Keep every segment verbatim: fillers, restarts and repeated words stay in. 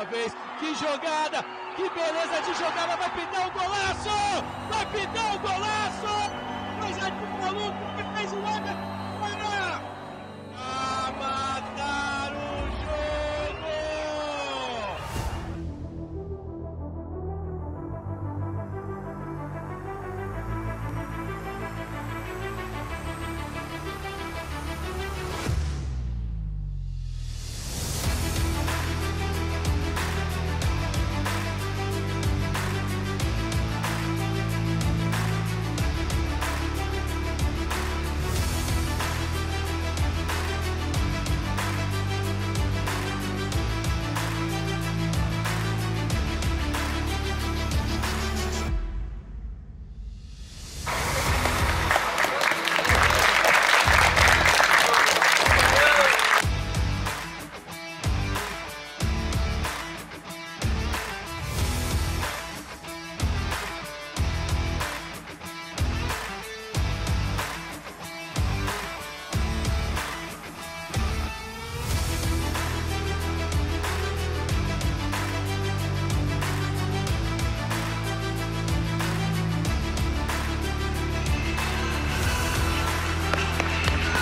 uma vez. Que jogada! Que beleza de jogada! Vai pintar um golaço! Vai pintar um golaço! Mas é que o maluco que fez o Eder para matar o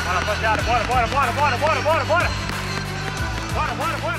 Rapaziada, bora, bora, bora, bora, bora, bora, bora! Bora, bora, bora!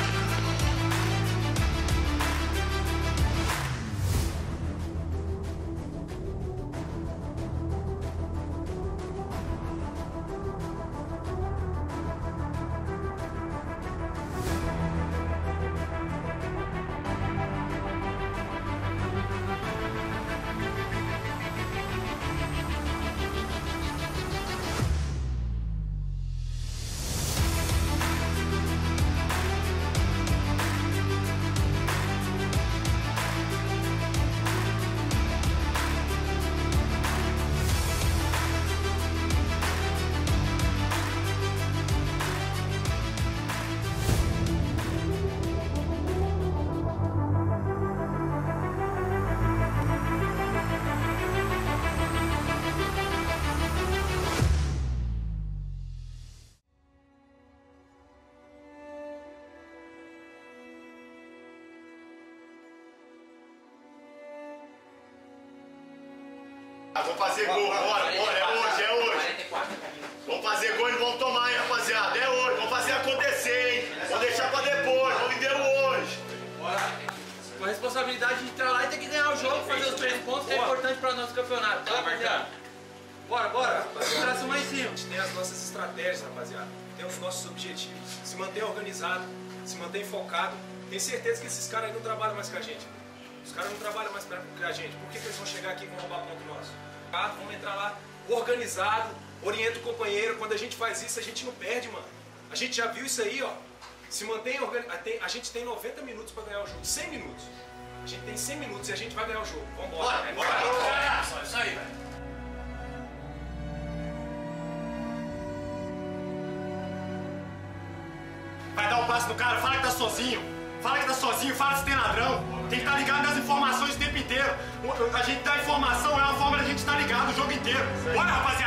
Vamos fazer gol agora, bora, é hoje, é hoje. Vamos fazer gol e vamos tomar, hein, rapaziada. É hoje, vamos fazer acontecer, hein. Vamos deixar pra depois, vamos viver hoje. Bora. Com a responsabilidade de entrar lá e ter que ganhar o jogo, fazer os três pontos, que é importante pra nosso campeonato, tá, rapaziada? Bora, bora, traça mais cima. A gente tem as nossas estratégias, rapaziada. Tem os nossos objetivos. Se manter organizado, se manter focado. Tenho certeza que esses caras aí não trabalham mais com a gente. Os caras não trabalham mais pra a gente. Por que, que eles vão chegar aqui e vão roubar ponto nosso? Ah, vamos entrar lá organizado, orienta o companheiro. Quando a gente faz isso, a gente não perde, mano. A gente já viu isso aí, ó. Se mantém organizado. A gente tem noventa minutos pra ganhar o jogo. cem minutos. A gente tem cem minutos e a gente vai ganhar o jogo. Vambora. Bora, né? Bora, bora, bora. Bora. Isso aí, velho. Vai dar um passo no cara, fala que tá sozinho. Fala que tá sozinho, fala se tem ladrão. Tem que estar ligado nas informações o tempo inteiro. A gente dá informação, é uma forma da gente estar ligado o jogo inteiro. Bora, rapaziada.